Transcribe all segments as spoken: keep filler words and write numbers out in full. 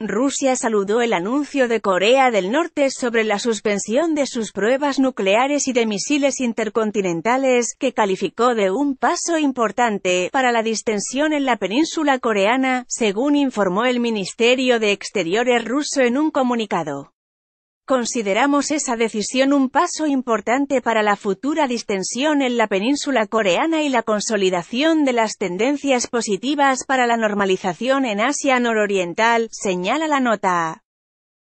Rusia saludó el anuncio de Corea del Norte sobre la suspensión de sus pruebas nucleares y de misiles intercontinentales, que calificó de un paso importante para la distensión en la península coreana, según informó el Ministerio de Exteriores ruso en un comunicado. Consideramos esa decisión un paso importante para la futura distensión en la península coreana y la consolidación de las tendencias positivas para la normalización en Asia nororiental, señala la nota.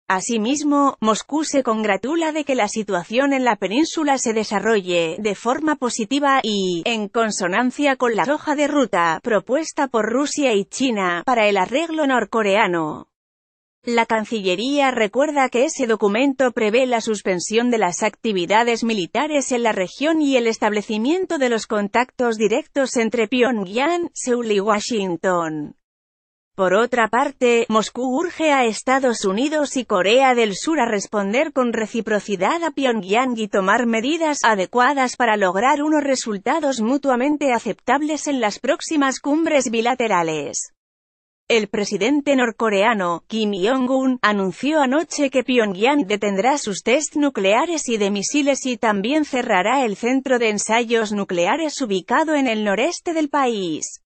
Asimismo, Moscú se congratula de que la situación en la península se desarrolle de forma positiva y, en consonancia con la hoja de ruta propuesta por Rusia y China para el arreglo norcoreano. La Cancillería recuerda que ese documento prevé la suspensión de las actividades militares en la región y el establecimiento de los contactos directos entre Pyongyang, Seúl y Washington. Por otra parte, Moscú urge a Estados Unidos y Corea del Sur a responder con reciprocidad a Pyongyang y tomar medidas adecuadas para lograr unos resultados mutuamente aceptables en las próximas cumbres bilaterales. El presidente norcoreano, Kim Jong-un, anunció anoche que Pyongyang detendrá sus test nucleares y de misiles y también cerrará el centro de ensayos nucleares ubicado en el noreste del país.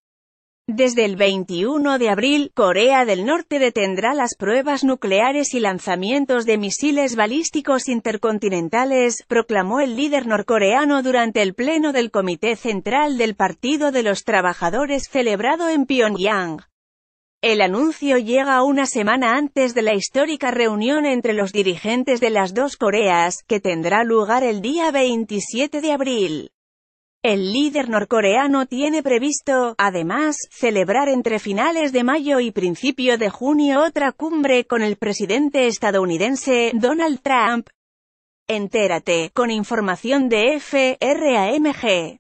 Desde el veintiuno de abril, Corea del Norte detendrá las pruebas nucleares y lanzamientos de misiles balísticos intercontinentales, proclamó el líder norcoreano durante el pleno del Comité Central del Partido de los Trabajadores celebrado en Pyongyang. El anuncio llega una semana antes de la histórica reunión entre los dirigentes de las dos Coreas, que tendrá lugar el día veintisiete de abril. El líder norcoreano tiene previsto, además, celebrar entre finales de mayo y principio de junio otra cumbre con el presidente estadounidense, Donald Trump. Entérate, con información de FRAMG.